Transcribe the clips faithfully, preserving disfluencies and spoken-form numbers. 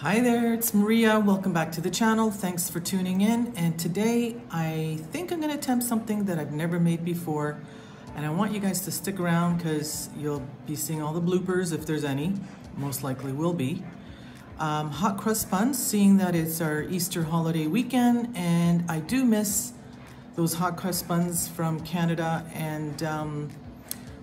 Hi there, it's Maria. Welcome back to the channel. Thanks for tuning in. And today I think I'm going to attempt something that I've never made before. And I want you guys to stick around because you'll be seeing all the bloopers if there's any. Most likely will be. Um, hot crust buns, seeing that it's our Easter holiday weekend. And I do miss those hot crust buns from Canada. And um,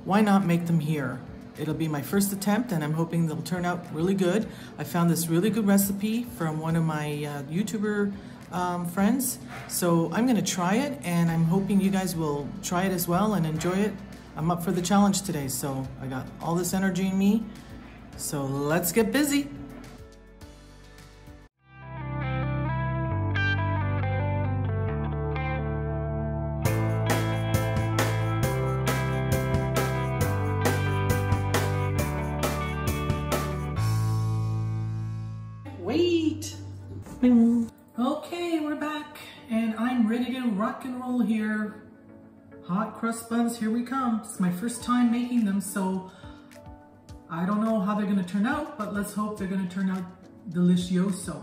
why not make them here? It'll be my first attempt and I'm hoping they'll turn out really good. I found this really good recipe from one of my uh, YouTuber um, friends. So I'm gonna try it and I'm hoping you guys will try it as well and enjoy it. I'm up for the challenge today, so I got all this energy in me. So let's get busy. Okay, we're back and I'm ready to rock and roll here. Hot crust buns, here we come. It's my first time making them, so I don't know how they're gonna turn out, but let's hope they're gonna turn out delicioso.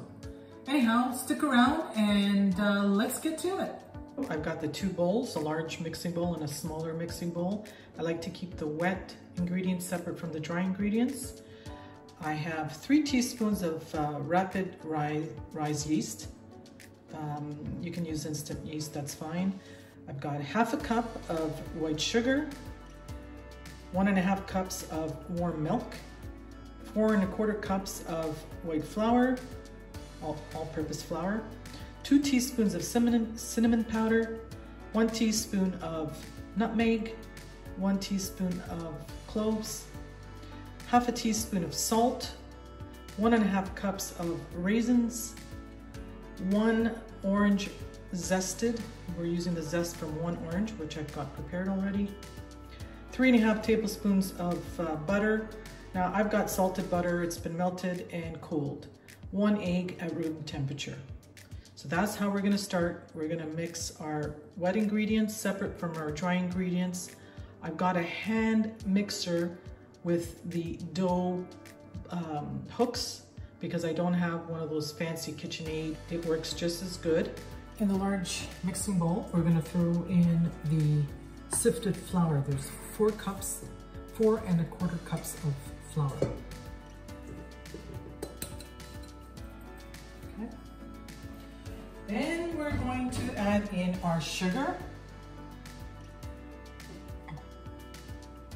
Anyhow, stick around and uh, let's get to it. I've got the two bowls, a large mixing bowl and a smaller mixing bowl. I like to keep the wet ingredients separate from the dry ingredients. I have three teaspoons of uh, rapid rise, rise yeast. Um, you can use instant yeast, that's fine. I've got half a cup of white sugar, one and a half cups of warm milk, four and a quarter cups of white flour, all, all-purpose flour, two teaspoons of cinnamon, cinnamon powder, one teaspoon of nutmeg, one teaspoon of cloves, half a teaspoon of salt, one and a half cups of raisins, one orange zested. We're using the zest from one orange, which I've got prepared already. Three and a half tablespoons of uh, butter. Now I've got salted butter. It's been melted and cooled. One egg at room temperature. So that's how we're gonna start. We're gonna mix our wet ingredients separate from our dry ingredients. I've got a hand mixer with the dough um, hooks because I don't have one of those fancy KitchenAid. It works just as good. In the large mixing bowl, we're gonna throw in the sifted flour. There's four cups, four and a quarter cups of flour. Okay. Then we're going to add in our sugar.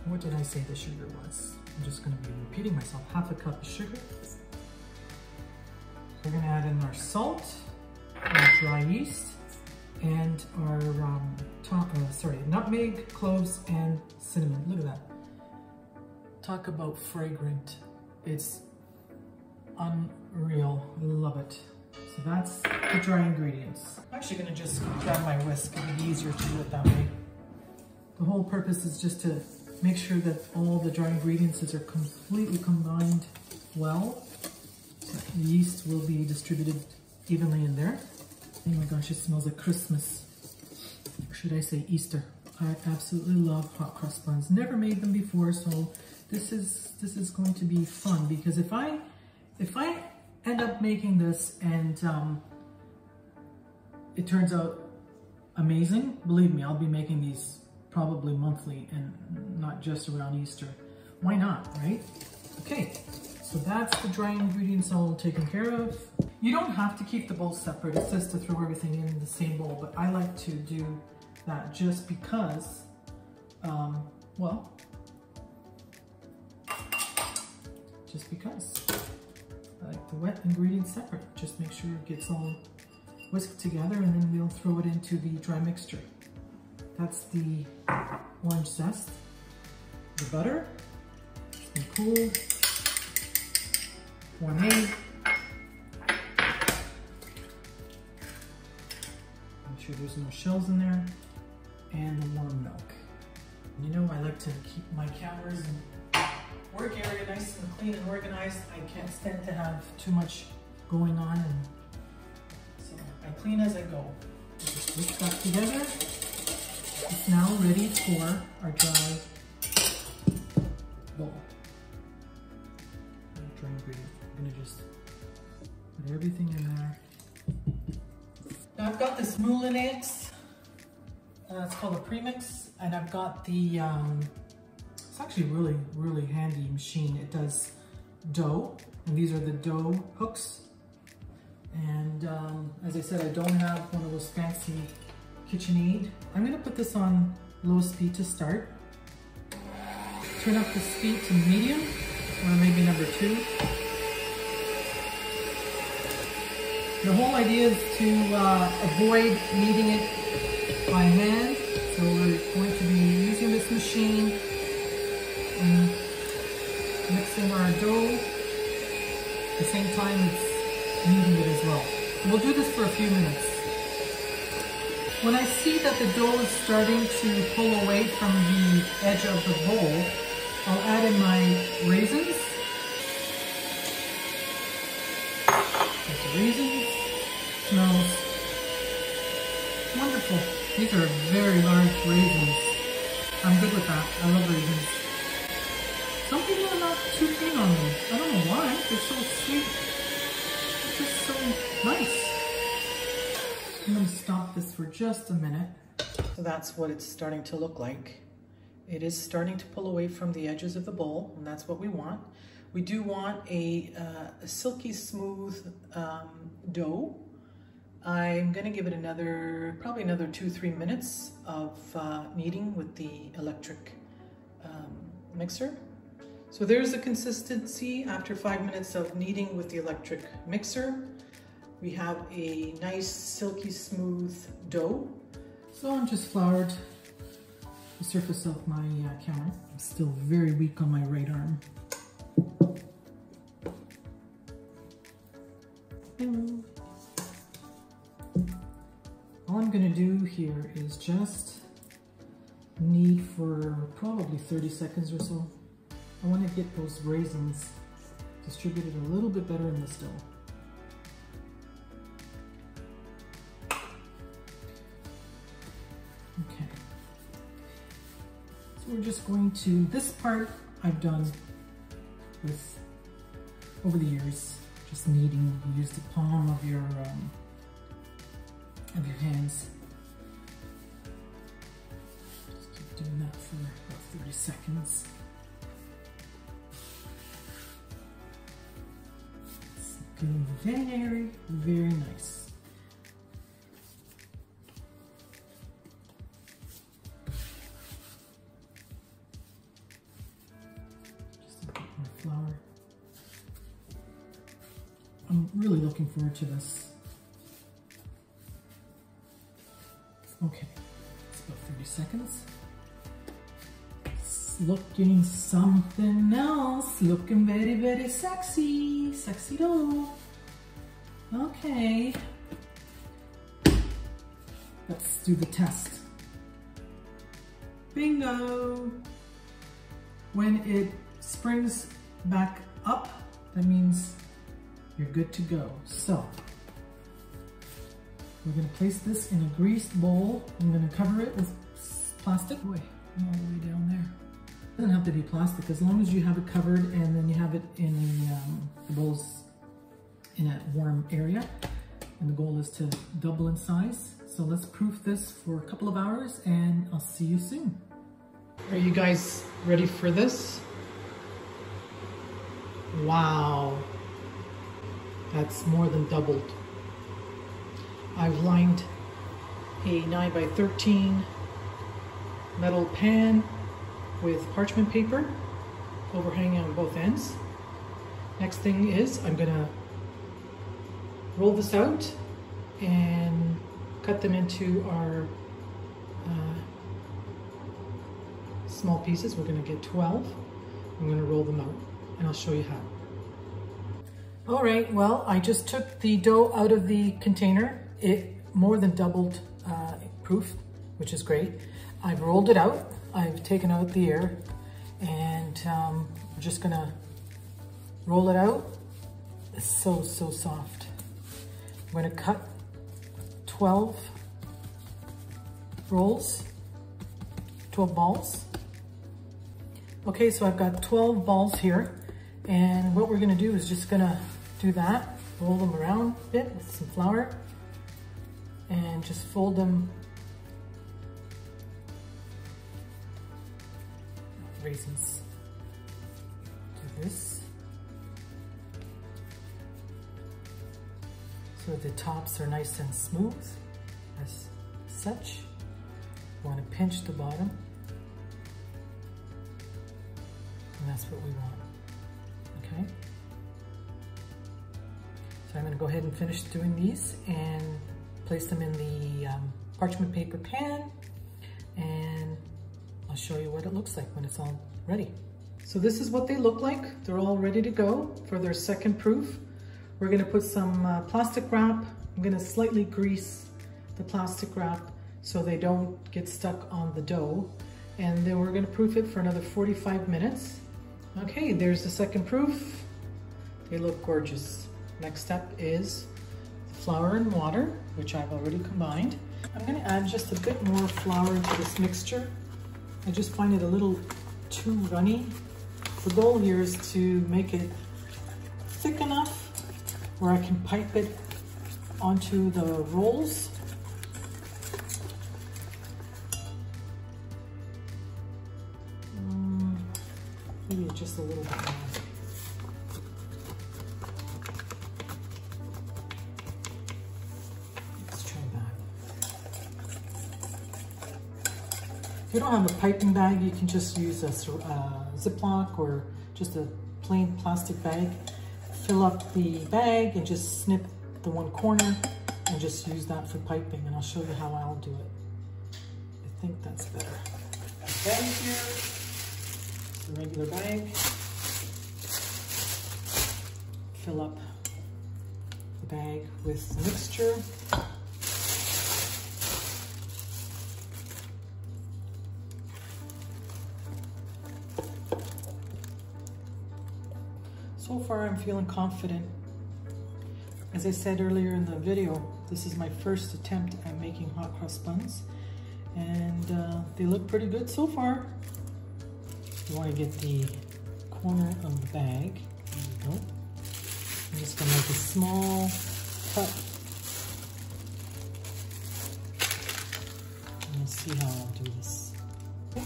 What did I say the sugar was? I'm just gonna be repeating myself. Half a cup of sugar. We're gonna add in our salt, our dry yeast, and our um, top, uh, sorry, nutmeg, cloves, and cinnamon. Look at that. Talk about fragrant. It's unreal, love it. So that's the dry ingredients. I'm actually gonna just grab my whisk, it'll be easier to do it that way. The whole purpose is just to make sure that all the dry ingredients are completely combined well. The yeast will be distributed evenly in there. Oh my gosh, it smells like Christmas. Or should I say Easter? I absolutely love hot crust buns. Never made them before, so this is this is going to be fun because if I if I end up making this and um, it turns out amazing, believe me, I'll be making these probably monthly and not just around Easter. Why not, right? Okay, so that's the dry ingredients all taken care of. You don't have to keep the bowls separate. It's just to throw everything in the same bowl, but I like to do that just because, um, well, just because. I like the wet ingredients separate. Just make sure it gets all whisked together and then we'll throw it into the dry mixture. That's the orange zest, the butter, it's been cooled, one egg. Make sure there's no shells in there, and the warm milk. You know, I like to keep my counters and work area nice and clean and organized. I can't stand to have too much going on, and so I clean as I go. Just whisk that together. It's now ready for our dry bowl. Dry ingredient. I'm gonna just Put everything in there. Now I've got this Moulinex, uh, it's called a Premix, and I've got the, um, it's actually really, really handy machine. It does dough, and these are the dough hooks. And um, as I said, I don't have one of those fancy KitchenAid. I'm gonna put this on low speed to start. Turn up the speed to medium, or maybe number two. The whole idea is to uh, avoid kneading it by hand. So we're going to be using this machine and mixing our dough. At the same time, it's kneading it as well. And we'll do this for a few minutes. When I see that the dough is starting to pull away from the edge of the bowl, I'll add in my raisins. That's the raisins. Smells wonderful. These are very large raisins. I'm good with that. I love raisins. Some people are not too big on them. I don't know why. They're so sweet. They're just so nice. I'm going to stop this for just a minute. So that's what it's starting to look like. It is starting to pull away from the edges of the bowl, and that's what we want. We do want a, uh, a silky smooth um, dough. I'm going to give it another, probably another two, three minutes of uh, kneading with the electric um, mixer. So there's the consistency after five minutes of kneading with the electric mixer. We have a nice silky smooth dough. So I'm just floured the surface of my uh, camera. I'm still very weak on my right arm. Hello. All I'm gonna do here is just knead for probably thirty seconds or so. I wanna get those raisins distributed a little bit better in this dough. We're just going to, this part I've done with over the years, just kneading. You use the palm of your, um, of your hands. Just keep doing that for about thirty seconds. It's looking very, very nice. Flour. I'm really looking forward to this. Okay, it's about thirty seconds. It's looking something else. Looking very, very sexy. Sexy dough. Okay. Let's do the test. Bingo! When it springs back up, that means you're good to go. So we're going to place this in a greased bowl. I'm going to cover it with plastic. Boy, all the way down there. It doesn't have to be plastic as long as you have it covered, and then you have it in a, um, the bowl's in a warm area. And the goal is to double in size. So let's proof this for a couple of hours, and I'll see you soon. Are you guys ready for this? Wow, that's more than doubled. I've lined a nine by thirteen metal pan with parchment paper overhanging on both ends. Next thing is I'm gonna roll this out and cut them into our uh, small pieces. We're gonna get twelve. I'm gonna roll them out, and I'll show you how. All right, well, I just took the dough out of the container. It more than doubled uh, proof, which is great. I've rolled it out. I've taken out the air, and um, I'm just gonna roll it out. It's so, so soft. I'm gonna cut twelve rolls, twelve balls. Okay, so I've got twelve balls here. And what we're gonna do is just gonna do that. roll them around a bit with some flour and just fold them, raisins, do this. So the tops are nice and smooth as such. You want to pinch the bottom, and that's what we want, okay? So I'm going to go ahead and finish doing these and place them in the um, parchment paper pan, and I'll show you what it looks like when it's all ready. So this is what they look like. They're all ready to go for their second proof. We're going to put some uh, plastic wrap. I'm going to slightly grease the plastic wrap so they don't get stuck on the dough. And then we're going to proof it for another forty-five minutes. Okay, there's the second proof. They look gorgeous. Next step is flour and water, which I've already combined. I'm going to add just a bit more flour to this mixture. I just find it a little too runny. The goal here is to make it thick enough where I can pipe it onto the rolls. Um, maybe just a little bit more. Let's try that. If you don't have a piping bag, you can just use a uh, Ziploc or just a plain plastic bag. Fill up the bag and just snip the one corner and just use that for piping, and I'll show you how I'll do it. I think that's better. Bag here, just a regular bag. Fill up the bag with the mixture. So far, I'm feeling confident. As I said earlier in the video, this is my first attempt at making hot cross buns, and uh, they look pretty good so far. You want to get the corner of the bag. There you go. I'm just going to make a small cut. And we'll see how I'll do this. Okay.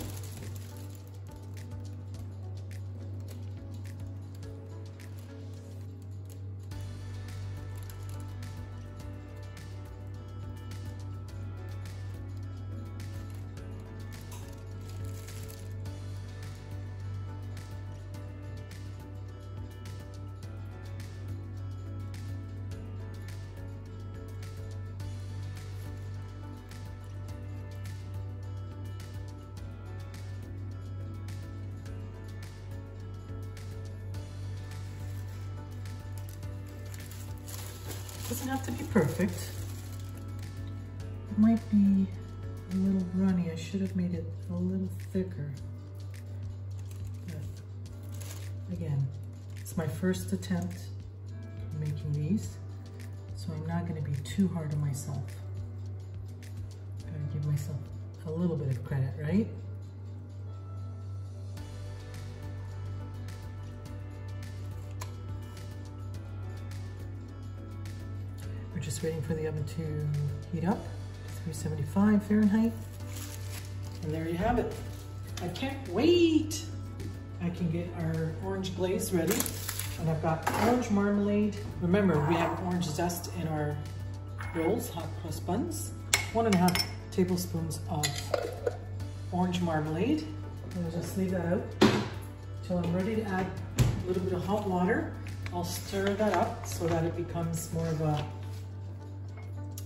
Doesn't have to be perfect. It might be a little runny. I should have made it a little thicker. But again, it's my first attempt at making these, so I'm not going to be too hard on myself. I'm going to give myself a little bit of credit, right? Just waiting for the oven to heat up to three seventy-five Fahrenheit. And there you have it. I can't wait. I can get our orange glaze ready. And I've got orange marmalade. Remember, we have orange zest in our rolls, hot cross buns. One and a half tablespoons of orange marmalade. And I'll just leave that out until I'm ready to add a little bit of hot water. I'll stir that up so that it becomes more of a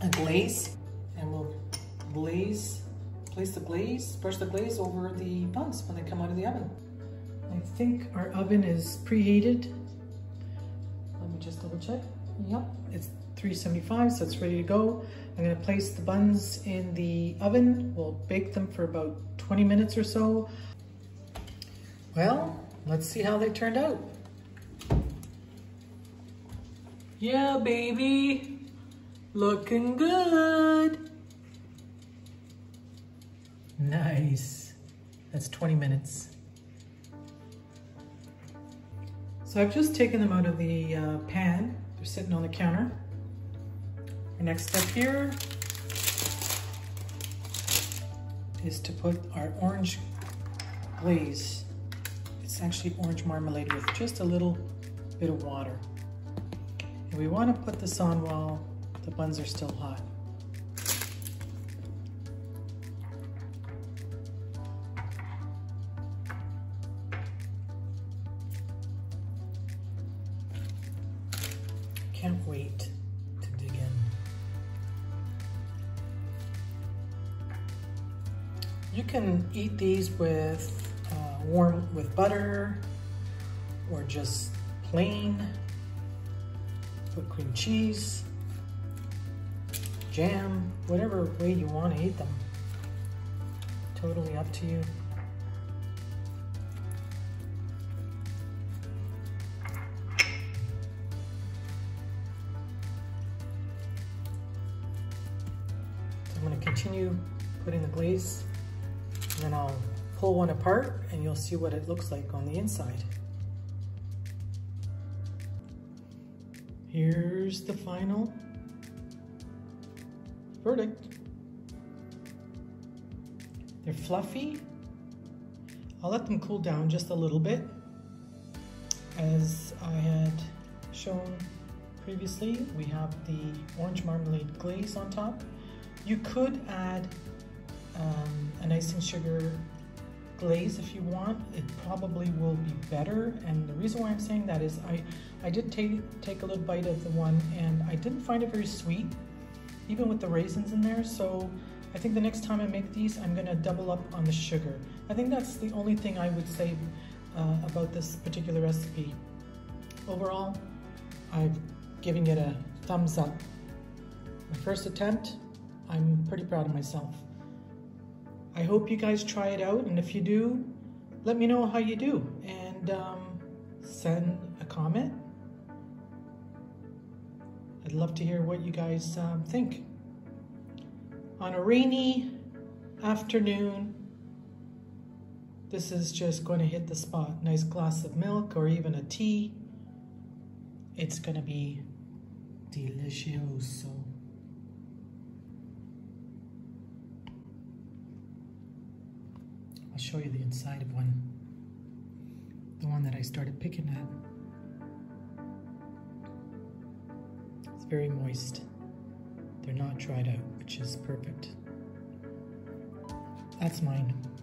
a glaze, and we'll glaze, place the glaze, brush the glaze over the buns when they come out of the oven. I think our oven is preheated. Let me just double check. Yep, it's three seventy-five, so it's ready to go. I'm gonna place the buns in the oven. We'll bake them for about twenty minutes or so. Well, let's see how they turned out. Yeah, baby. Looking good. Nice. That's twenty minutes. So I've just taken them out of the uh, pan. They're They're sitting on the counter. Our next step here is to put our orange glaze. It's actually orange marmalade with just a little bit of water. And we want to put this on while the buns are still hot. Can't wait to dig in. You can eat these with uh, warm with butter or just plain. Put cream cheese, jam, whatever way you want to eat them. Totally up to you. I'm going to continue putting the glaze, and then I'll pull one apart and you'll see what it looks like on the inside. Here's the final verdict. They're fluffy. I'll let them cool down just a little bit. As I had shown previously, we have the orange marmalade glaze on top. You could add um, an icing sugar glaze if you want. It probably will be better. And the reason why I'm saying that is I, I did take, take a little bite of the one and I didn't find it very sweet, even with the raisins in there. So I think the next time I make these, I'm gonna double up on the sugar. I think that's the only thing I would say uh, about this particular recipe. Overall, I'm giving it a thumbs up. My first attempt, I'm pretty proud of myself. I hope you guys try it out, and if you do, let me know how you do, and um, send a comment. I'd love to hear what you guys um, think. On a rainy afternoon, this is just going to hit the spot. Nice glass of milk or even a tea. It's going to be delicious. I'll show you the inside of one, the one that I started picking at. It's very moist. They're not dried out, which is perfect. That's mine.